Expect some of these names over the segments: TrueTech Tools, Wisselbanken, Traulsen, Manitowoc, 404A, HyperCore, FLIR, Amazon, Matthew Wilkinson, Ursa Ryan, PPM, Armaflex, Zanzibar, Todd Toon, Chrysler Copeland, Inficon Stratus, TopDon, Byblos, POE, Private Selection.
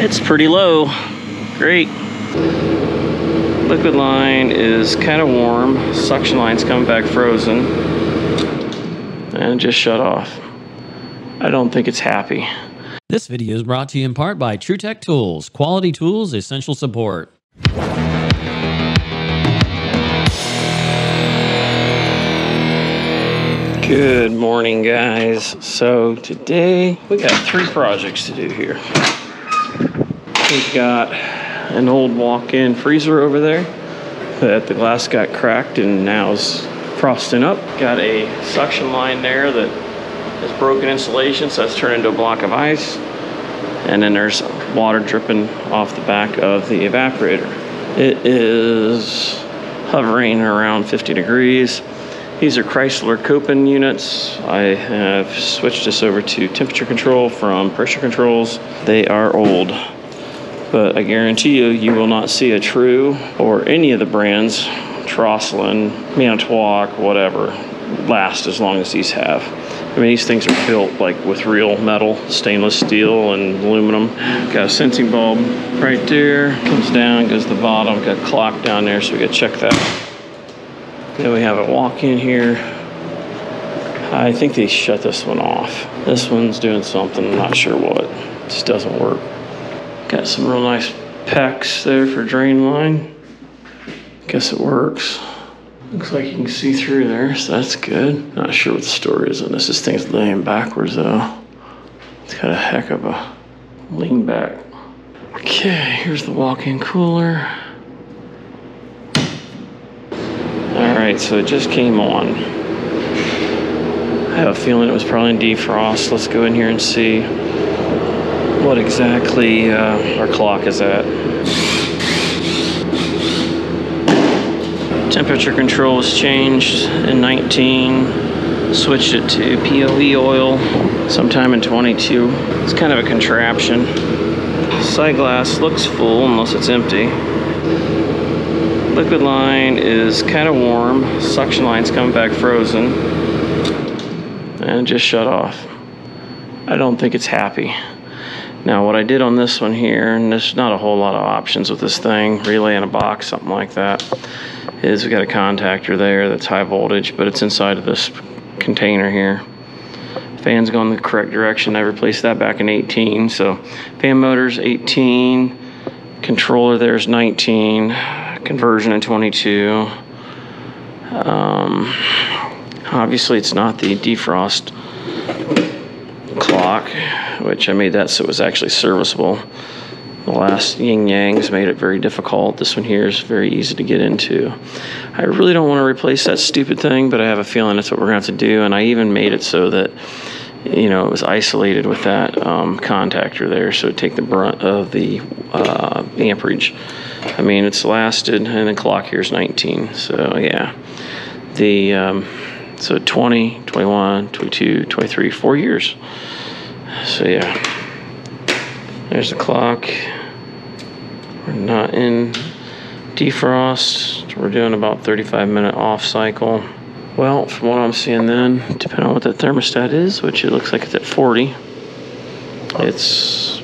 It's pretty low. Great. Liquid line is kind of warm. Suction line's coming back frozen. And just shut off. I don't think it's happy. This video is brought to you in part by TrueTech Tools. Quality tools, essential support. Good morning, guys. So today we got three projects to do here. We've got an old walk-in freezer over there that the glass got cracked and now is frosting up. Got a suction line there that has broken insulation, so that's turned into a block of ice. And then there's water dripping off the back of the evaporator. It is hovering around 50 degrees. These are Chrysler Copeland units. I have switched this over to temperature control from pressure controls. They are old, but I guarantee you, you will not see a True or any of the brands, Traulsen, Manitowoc, whatever, last as long as these have. I mean, these things are built like with real metal, stainless steel and aluminum. Got a sensing bulb right there. Comes down, goes to the bottom. Got a clock down there, so we gotta check that. Then we have a walk-in here. I think they shut this one off. This one's doing something, I'm not sure what. It just doesn't work. Got some real nice pecs there for drain line. Guess it works. Looks like you can see through there, so that's good. Not sure what the story is on this. This thing's laying backwards though. It's got a heck of a lean back. Okay, here's the walk-in cooler. Alright, so it just came on. I have a feeling it was probably in defrost. Let's go in here and see what exactly our clock is at. Temperature control was changed in 19. Switched it to POE oil sometime in 22. It's kind of a contraption. Side glass looks full unless it's empty. Liquid line is kind of warm. Suction line's coming back frozen. And just shut off. I don't think it's happy. Now what I did on this one here, and there's not a whole lot of options with this thing, relay in a box, something like that, is we got a contactor there that's high voltage, but it's inside of this container here. Fan's going the correct direction. I replaced that back in 18. So fan motor's 18. Controller there's 19. Conversion in 22. Obviously it's not the defrost clock, which I made that so it was actually serviceable. The last yin yangs made it very difficult. This one here is very easy to get into. I really don't want to replace that stupid thing, but I have a feeling that's what we're gonna have to do. And I even made it so that, you know, it was isolated with that contactor there, so it'd take the brunt of the amperage. I mean, it's lasted, and the clock here's 19, so yeah. The so 20, 21, 22, 23, 4 years. So yeah, there's the clock. We're not in defrost. We're doing about 35-minute off cycle. Well, from what I'm seeing then, depending on what that thermostat is, which it looks like it's at 40, it's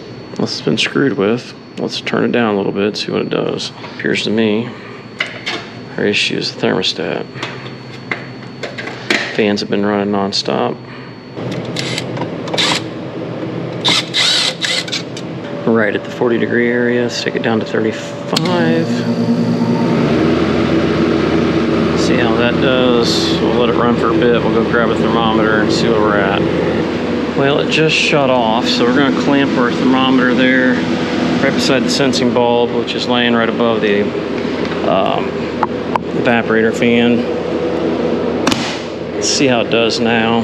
been screwed with. Let's turn it down a little bit, see what it does. Appears to me our issue is the thermostat. Fans have been running non-stop. Right at the 40 degree area, let's take it down to 35. See how that does. We'll let it run for a bit. We'll go grab a thermometer and see where we're at. Well, it just shut off, so we're gonna clamp our thermometer there right beside the sensing bulb, which is laying right above the evaporator fan. Let's see how it does now.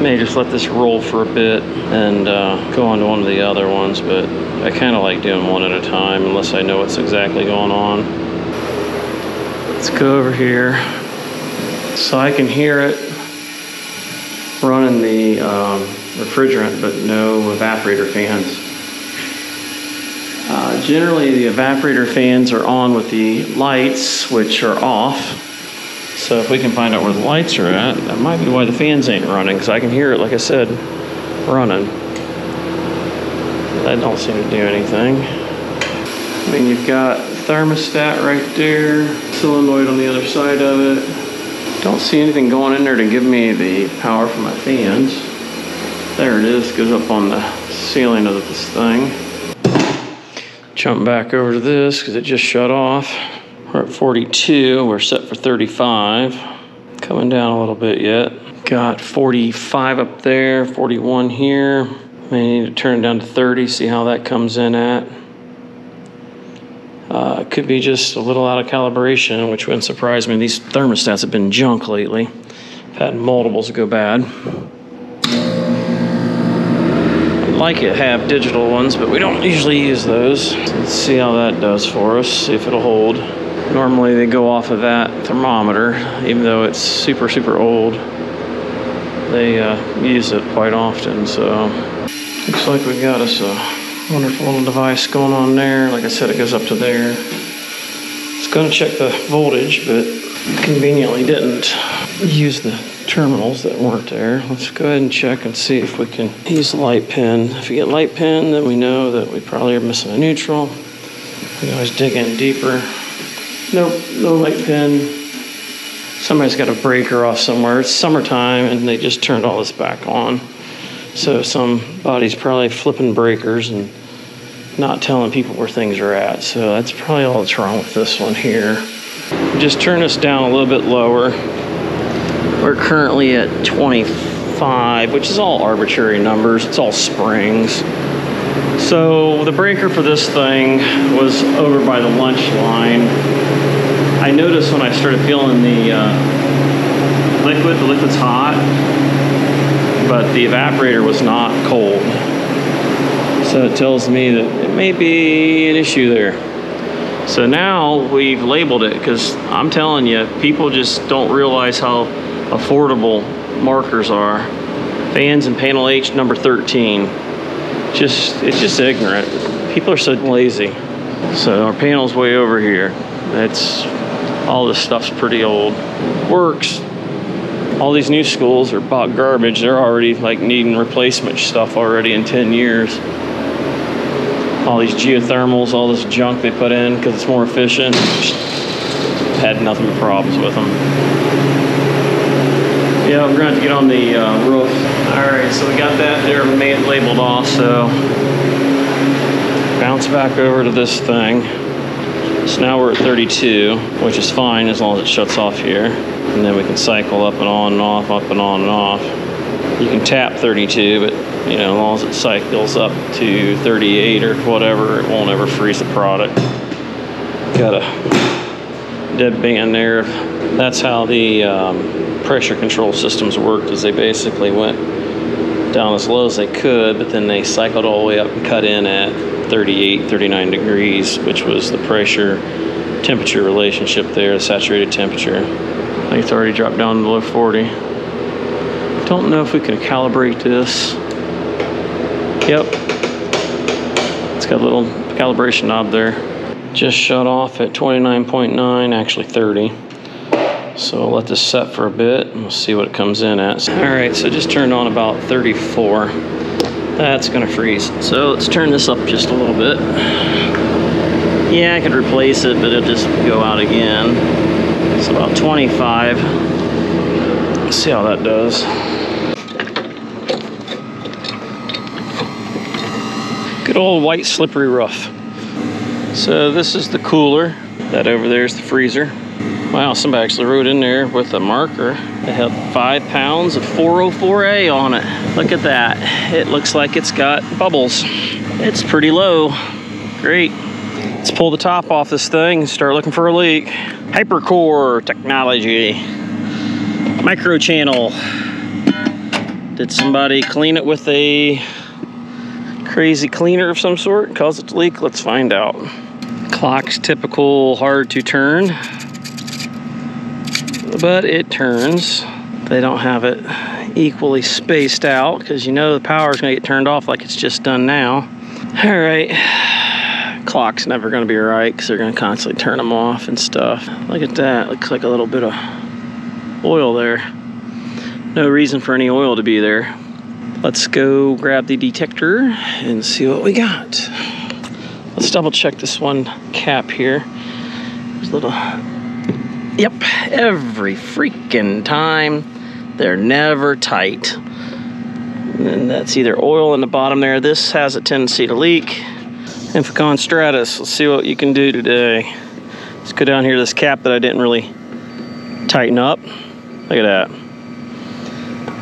May just let this roll for a bit and go on to one of the other ones, but I kind of like doing one at a time unless I know what's exactly going on. Let's go over here. So I can hear it running the refrigerant, but no evaporator fans. Generally, the evaporator fans are on with the lights, which are off. So if we can find out where the lights are at, that might be why the fans ain't running, because I can hear it, like I said, running. That don't seem to do anything. I mean, you've got thermostat right there, solenoid on the other side of it. Don't see anything going in there to give me the power for my fans. There it is, goes up on the ceiling of this thing. Jump back over to this because it just shut off. We're at 42, we're set for 35. Coming down a little bit yet. Got 45 up there, 41 here. I need to turn it down to 30, see how that comes in at. It could be just a little out of calibration, which wouldn't surprise me. These thermostats have been junk lately. I've had multiples go bad. I'd like to have digital ones, but we don't usually use those. Let's see how that does for us, see if it'll hold. Normally they go off of that thermometer, even though it's super, super old. They use it quite often, so. Looks like we got us a wonderful little device going on there. Like I said, it goes up to there. It's gonna check the voltage, but conveniently didn't use the terminals that weren't there. Let's go ahead and check and see if we can use the light pin. If we get light pin, then we know that we probably are missing a neutral. We can always dig in deeper. Nope, no light pin. Somebody's got a breaker off somewhere. It's summertime and they just turned all this back on. So somebody's probably flipping breakers and not telling people where things are at. So that's probably all that's wrong with this one here. Just turn this down a little bit lower. We're currently at 25, which is all arbitrary numbers. It's all springs. So the breaker for this thing was over by the lunch line. I noticed when I started feeling the liquid's hot, but the evaporator was not cold. So it tells me that it may be an issue there. So now we've labeled it, because I'm telling you, people just don't realize how affordable markers are. Fans and panel H number 13. It's just ignorant. People are so lazy. So our panel's way over here. That's... all this stuff's pretty old. Works. All these new schools are bought garbage. They're already like needing replacement stuff already in 10 years. All these geothermals, all this junk they put in because it's more efficient. Had nothing but problems with them. Yeah, I'm going to get on the roof. All right, so we got that there labeled off, so bounce back over to this thing. So now we're at 32, which is fine as long as it shuts off here. And then we can cycle up and on and off, up and on and off. You can tap 32, but you know, as long as it cycles up to 38 or whatever, it won't ever freeze the product. Got a dead band there. That's how the pressure control systems worked, is they basically went down as low as they could, but then they cycled all the way up and cut in at 38, 39 degrees, which was the pressure temperature relationship there, the saturated temperature. I think it's already dropped down below 40. Don't know if we can calibrate this. Yep. It's got a little calibration knob there. Just shut off at 29.9, actually 30. So I'll let this set for a bit and we'll see what it comes in at. All right, so just turned on about 34. That's gonna freeze. So let's turn this up just a little bit. Yeah, I could replace it, but it'll just go out again. It's about 25. Let's see how that does. Good old white slippery rough. So this is the cooler. That over there is the freezer. Wow, somebody actually wrote in there with a marker. They have 5 pounds of 404A on it. Look at that. It looks like it's got bubbles. It's pretty low. Great. Let's pull the top off this thing and start looking for a leak. HyperCore technology. Micro channel. Did somebody clean it with a crazy cleaner of some sort and cause it to leak? Let's find out. Clock's typical hard to turn. But it turns. They don't have it equally spaced out because you know the power is going to get turned off like it's just done now. All right, clock's never going to be right because they're going to constantly turn them off and stuff. Look at that, looks like a little bit of oil there. No reason for any oil to be there. Let's go grab the detector and see what we got. Let's double check this one cap here. There's a little, yep, every freaking time they're never tight. And that's either oil in the bottom there. This has a tendency to leak. Inficon Stratus, let's see what you can do today. Let's go down here to this cap that I didn't really tighten up. Look at that.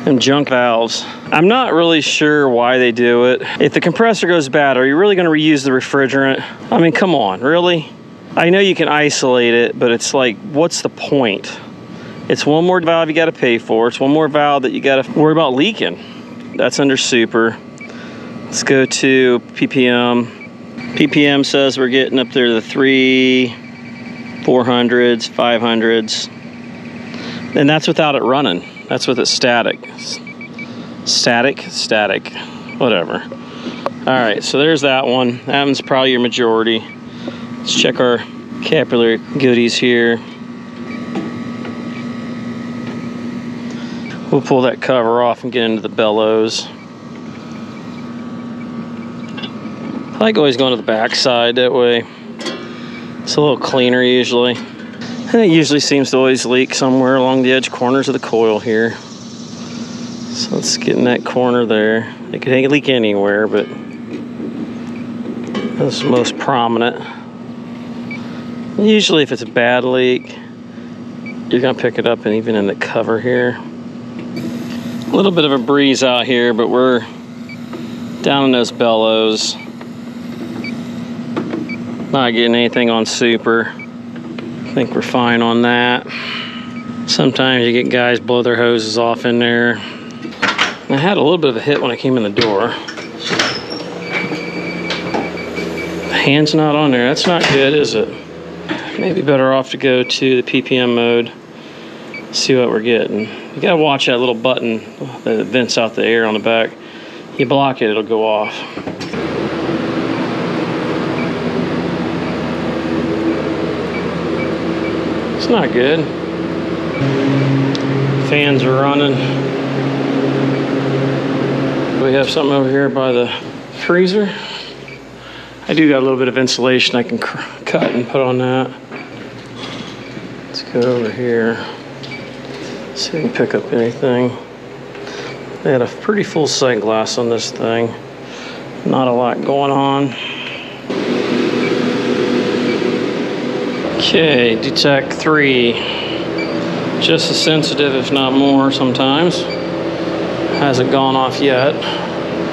Them junk valves. I'm not really sure why they do it. If the compressor goes bad, are you really gonna reuse the refrigerant? I mean, come on, really? I know you can isolate it, but it's like, what's the point? It's one more valve you gotta pay for. It's one more valve that you gotta worry about leaking. That's under super. Let's go to PPM. PPM says we're getting up there to the 300s, 400s, 500s. And that's without it running. That's with it static, whatever. All right, so there's that one. That one's probably your majority. Let's check our capillary goodies here. We'll pull that cover off and get into the bellows. I like always going to the back side that way. It's a little cleaner usually. And it usually seems to always leak somewhere along the edge corners of the coil here. So let's get in that corner there. It could leak anywhere, but that's the most prominent. Usually if it's a bad leak, you're gonna pick it up and even in the cover here. A little bit of a breeze out here, but we're down in those bellows. Not getting anything on super. I think we're fine on that. Sometimes you get guys blow their hoses off in there. I had a little bit of a hit when I came in the door. The hand's not on there. That's not good, is it? Maybe better off to go to the PPM mode, see what we're getting. You gotta watch that little button that vents out the air on the back. You block it, it'll go off. It's not good. Fans are running. We have something over here by the freezer. I do got a little bit of insulation I can cut and put on that. Let's go over here. See if we can pick up anything. They had a pretty full sight glass on this thing. Not a lot going on. Okay, Detect 3, just as sensitive if not more sometimes. Hasn't gone off yet.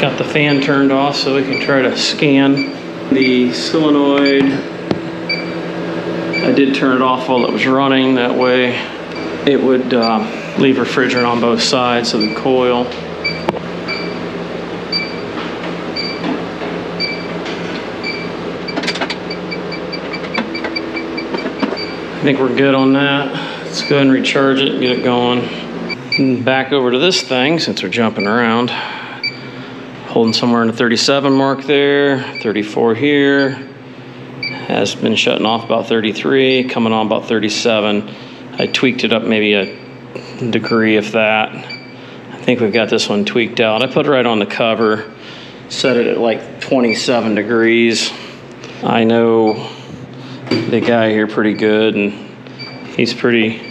Got the fan turned off so we can try to scan the solenoid. I did turn it off while it was running, that way it would leave refrigerant on both sides of the coil. I think we're good on that. Let's go ahead and recharge it and get it going. And back over to this thing since we're jumping around. Holding somewhere in the 37 mark there, 34 here. Has been shutting off about 33, coming on about 37. I tweaked it up maybe a degree if that. I think we've got this one tweaked out. I put it right on the cover, set it at like 27 degrees. I know the guy here pretty good, and he's pretty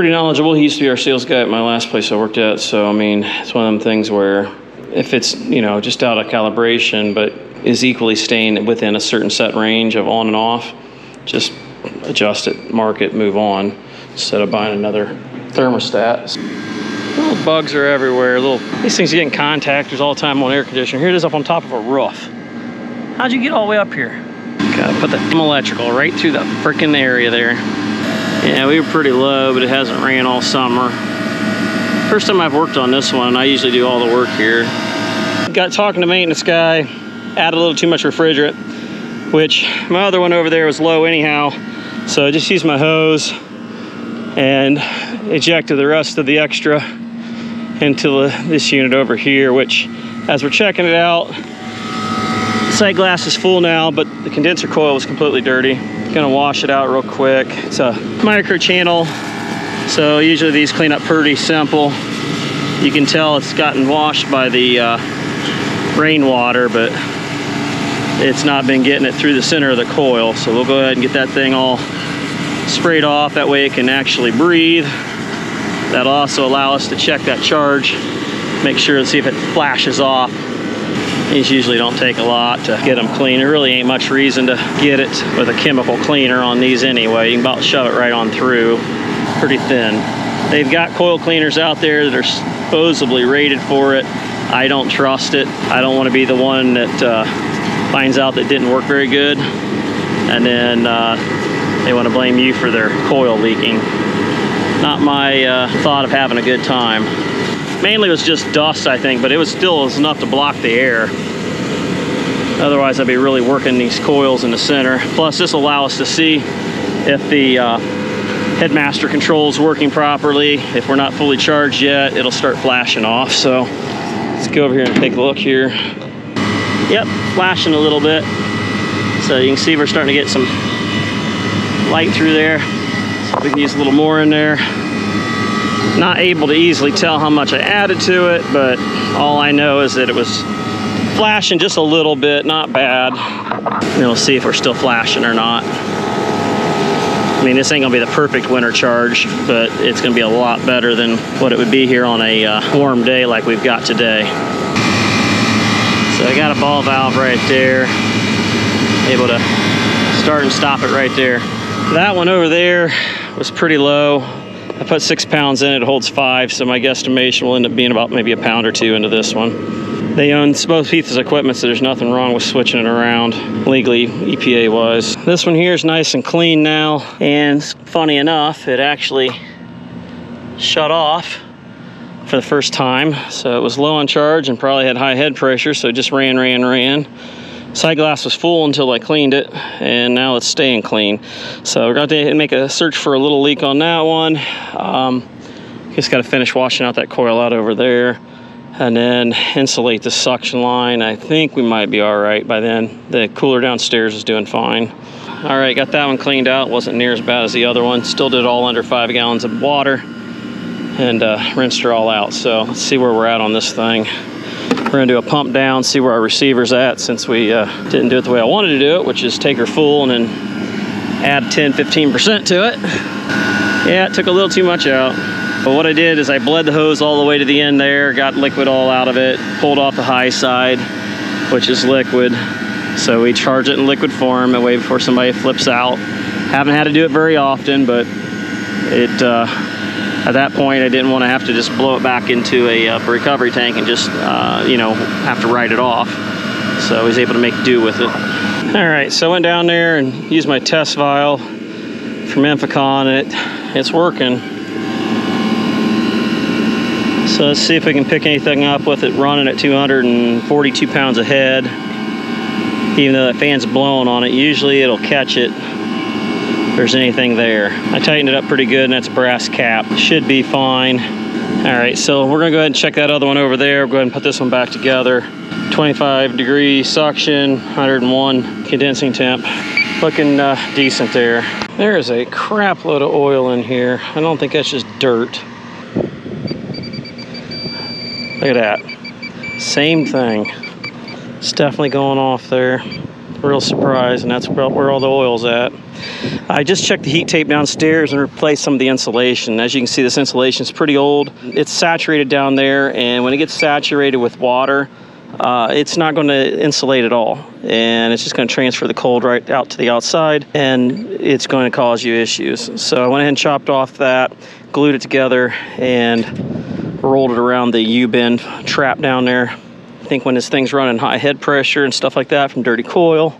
knowledgeable. He used to be our sales guy at my last place I worked at, so I mean, it's one of them things where if it's, you know, just out of calibration but is equally staying within a certain set range of on and off, just adjust it, mark it, move on, instead of buying another thermostat. Little bugs are everywhere. These things get in contactors all the time on air conditioner. Here it is up on top of a roof. How'd you get all the way up here? Gotta put the electrical right through the freaking area there. Yeah, we were pretty low, but it hasn't ran all summer. First time I've worked on this one. I usually do all the work here. Got talking to maintenance guy, add a little too much refrigerant, which my other one over there was low anyhow. So I just used my hose and ejected the rest of the extra into this unit over here, which as we're checking it out, sight glass is full now, but the condenser coil was completely dirty. Gonna wash it out real quick. It's a micro channel, so usually these clean up pretty simple. You can tell it's gotten washed by the rainwater, but it's not been getting it through the center of the coil. So we'll go ahead and get that thing all sprayed off. That way it can actually breathe. That'll also allow us to check that charge, make sure and see if it flashes off. These usually don't take a lot to get them clean. There really ain't much reason to get it with a chemical cleaner on these anyway. You can about shove it right on through, pretty thin. They've got coil cleaners out there that are supposedly rated for it. I don't trust it. I don't want to be the one that finds out that it didn't work very good, and then they want to blame you for their coil leaking. Not my thought of having a good time. Mainly it was just dust, I think, but it was still enough to block the air. Otherwise, I'd be really working these coils in the center. Plus, this will allow us to see if the headmaster control is working properly. If we're not fully charged yet, it'll start flashing off. So let's go over here and take a look here. Yep, flashing a little bit. So you can see we're starting to get some light through there. So we can use a little more in there. Not able to easily tell how much I added to it, but all I know is that it was flashing just a little bit, not bad. And we'll see if we're still flashing or not. I mean, this ain't gonna be the perfect winter charge, but it's gonna be a lot better than what it would be here on a warm day like we've got today. So I got a ball valve right there, able to start and stop it right there. That one over there was pretty low. I put 6 pounds in it, holds 5, so my guesstimation will end up being about maybe a pound or two into this one. They own both pieces of equipment, so there's nothing wrong with switching it around legally, EPA-wise. This one here is nice and clean now, and funny enough, it actually shut off for the first time. So it was low on charge and probably had high head pressure, so it just ran. Side glass was full until I cleaned it, and now it's staying clean. So we're going to make a search for a little leak on that one. Just got to finish washing out that coil out over there, and then insulate the suction line. I think we might be all right by then. The cooler downstairs is doing fine. All right, got that one cleaned out. Wasn't near as bad as the other one. Still did all under 5 gallons of water, and rinsed her all out. So let's see where we're at on this thing. We're gonna do a pump down, see where our receiver's at, since we didn't do it the way I wanted to do it, which is take her full and then add 10–15% to it. Yeah, it took a little too much out. But what I did is I bled the hose all the way to the end there, got liquid all out of it, pulled off the high side, which is liquid. So we charge it in liquid form and wait before somebody flips out. Haven't had to do it very often, but it, at that point, I didn't want to have to just blow it back into a recovery tank and just, you know, have to write it off. So I was able to make do with it. All right, so I went down there and used my test vial from Inficon, and it's working. So let's see if we can pick anything up with it running at 242 pounds a head. Even though that fan's blowing on it, usually it'll catch it. There's anything there. I tightened it up pretty good, and that's a brass cap. Should be fine. All right, so we're gonna go ahead and check that other one over there. We'll go ahead and put this one back together. 25 degree suction, 101 condensing temp. Looking decent there. There is a crap load of oil in here. I don't think that's just dirt. Look at that. Same thing. It's definitely going off there. Real surprise, and that's where all the oil's at. I just checked the heat tape downstairs and replaced some of the insulation. As you can see, this insulation is pretty old. It's saturated down there, and when it gets saturated with water, it's not going to insulate at all, and it's just going to transfer the cold right out to the outside, and it's going to cause you issues. So I went ahead and chopped off that, glued it together, and rolled it around the U-bend trap down there. I think when this thing's running high head pressure and stuff like that from dirty coil,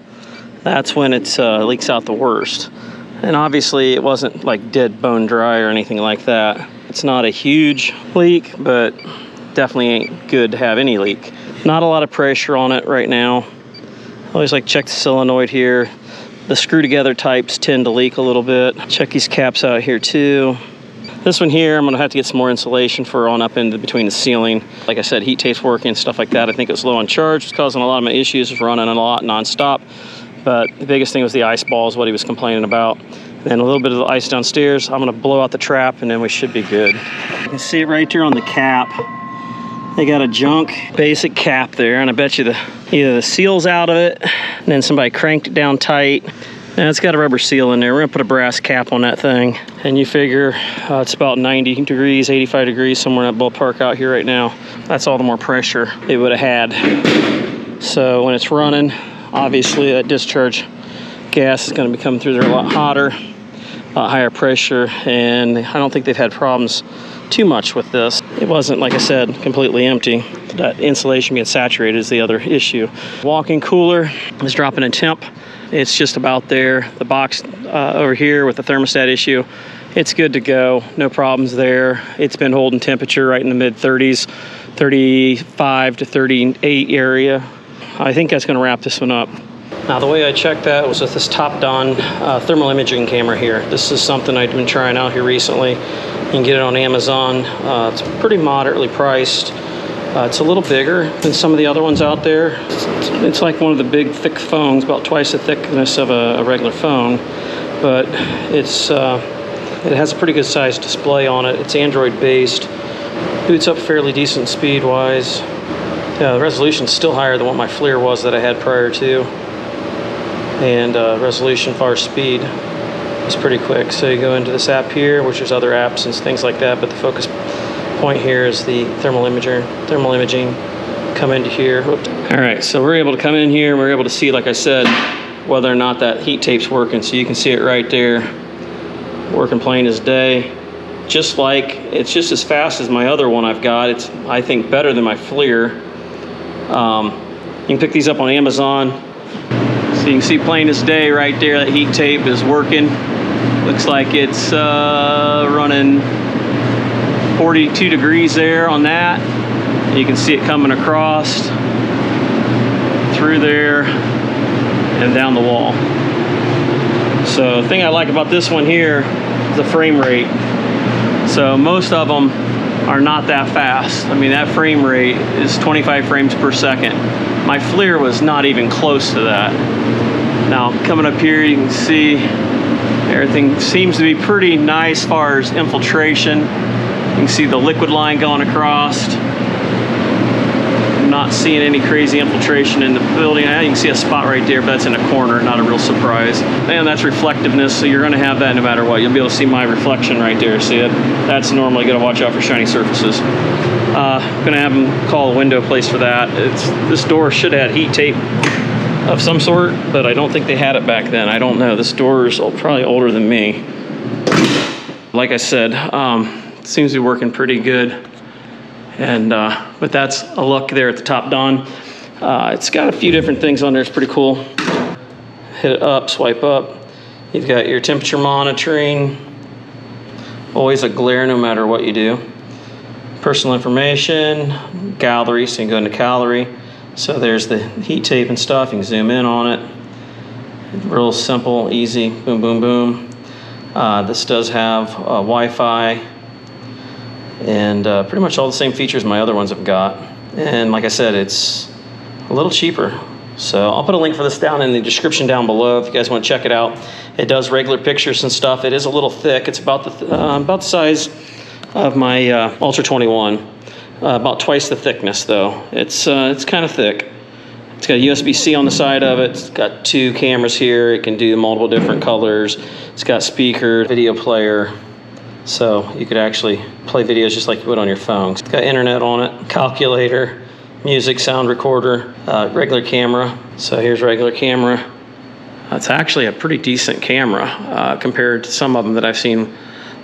that's when it leaks out the worst. And obviously it wasn't like dead bone dry or anything like that. It's not a huge leak, but definitely ain't good to have any leak. Not a lot of pressure on it right now. Always like check the solenoid here. The screw together types tend to leak a little bit. Check these caps out here too. This one here, I'm gonna have to get some more insulation for on up into between the ceiling. Like I said, heat tape's working, stuff like that. I think it was low on charge. It's causing a lot of my issues. It's running a lot nonstop. But the biggest thing was the ice ball is what he was complaining about. And a little bit of the ice downstairs. I'm gonna blow out the trap, and then we should be good. You can see it right there on the cap. They got a junk basic cap there, and I bet you either the seal's out of it, and then somebody cranked it down tight. And it's got a rubber seal in there. We're gonna put a brass cap on that thing. And you figure it's about 90 degrees, 85 degrees, somewhere in that ballpark out here right now. That's all the more pressure it would have had. So when it's running, obviously that discharge gas is gonna be coming through there a lot hotter, a lot higher pressure. And I don't think they've had problems too much with this. It wasn't, like I said, completely empty. That insulation being saturated is the other issue. Walk-in cooler is dropping in temp. It's just about there. The box over here with the thermostat issue, it's good to go. No problems there. It's been holding temperature right in the mid 30s, 35 to 38 area. I think that's gonna wrap this one up. Now the way I checked that was with this TopDon thermal imaging camera here. This is something I've been trying out here recently. You can get it on Amazon. It's pretty moderately priced. It's a little bigger than some of the other ones out there. It's like one of the big thick phones, about twice the thickness of a regular phone, but it has a pretty good sized display on it. It's Android based, boots up fairly decent speed wise. Yeah, the resolution's still higher than what my FLIR was that I had prior to, and resolution far speed is pretty quick. So you go into this app here, which there's other apps and things like that, but the focus point here is the thermal imaging. Come into here. Whoops. All right, so we're able to come in here, and we're able to see, like I said, whether or not that heat tape's working. So you can see it right there, working plain as day. Just like, it's just as fast as my other one I've got. It's, I think, better than my FLIR. You can pick these up on Amazon. So you can see plain as day right there, that heat tape is working. Looks like it's running 42 degrees there on that. You can see it coming across through there and down the wall. So the thing I like about this one here is the frame rate. So most of them are not that fast. I mean, that frame rate is 25 frames per second. My FLIR was not even close to that. Now coming up here, you can see everything seems to be pretty nice as far as infiltration. You can see the liquid line going across. I'm not seeing any crazy infiltration in the building. You can see a spot right there, but that's in a corner, not a real surprise. And that's reflectiveness, so you're gonna have that no matter what. You'll be able to see my reflection right there. See it? That's normally gonna watch out for shiny surfaces. Gonna have them call a window place for that. This door should have had heat tape of some sort, but I don't think they had it back then. I don't know. This door is probably older than me. Like I said, seems to be working pretty good, and but that's a look there at the TopDon. It's got a few different things on there. It's pretty cool. Hit it up, swipe up. You've got your temperature monitoring. Always a glare, no matter what you do. Personal information, gallery. So you can go into gallery. So there's the heat tape and stuff. You can zoom in on it. Real simple, easy. Boom, boom, boom. This does have Wi-Fi. And pretty much all the same features my other ones have got. And like I said, it's a little cheaper. So I'll put a link for this down in the description down below if you guys want to check it out. It does regular pictures and stuff. It is a little thick. It's about the size of my Ultra 21. About twice the thickness though. It's kind of thick. It's got a USB-C on the side of it. It's got two cameras here. It can do multiple different colors. It's got speaker, video player. So you could actually play videos just like you would on your phone. It's got internet on it, calculator, music, sound recorder, regular camera. So here's regular camera. It's actually a pretty decent camera compared to some of them that I've seen.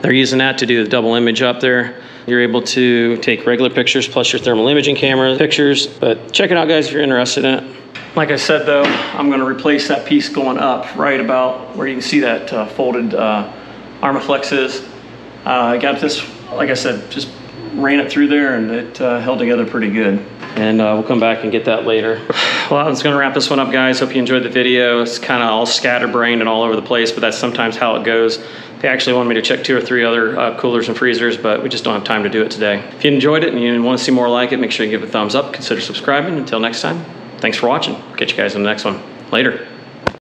They're using that to do the double image up there. You're able to take regular pictures plus your thermal imaging camera pictures. But check it out, guys, if you're interested in it. Like I said, though, I'm gonna replace that piece going up right about where you can see that folded Armaflex is. I got this, like I said, just ran it through there, and it held together pretty good. And we'll come back and get that later. Well, that's gonna wrap this one up, guys. Hope you enjoyed the video. It's kind of all scatterbrained and all over the place, but that's sometimes how it goes. They actually wanted me to check 2 or 3 other coolers and freezers, but we just don't have time to do it today. If you enjoyed it and you want to see more like it, make sure you give it a thumbs up, consider subscribing. Until next time, thanks for watching. Catch you guys in the next one. Later.